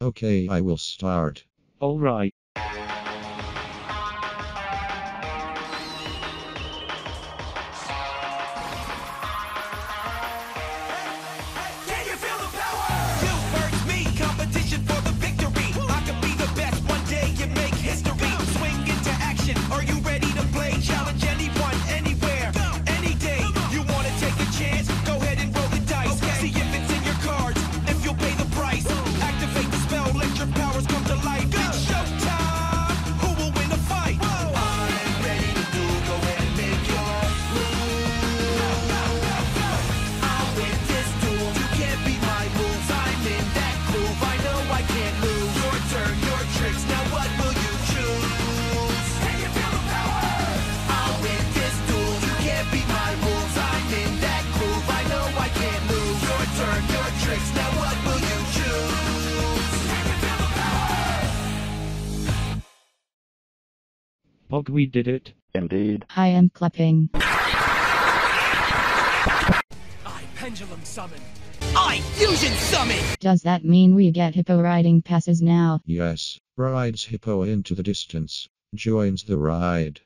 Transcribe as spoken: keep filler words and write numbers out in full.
Okay, I will start. All right. But we did it. Indeed. I am clapping. I pendulum summon. I fusion summon. Does that mean we get hippo riding passes now? Yes. Rides hippo into the distance. Joins the ride.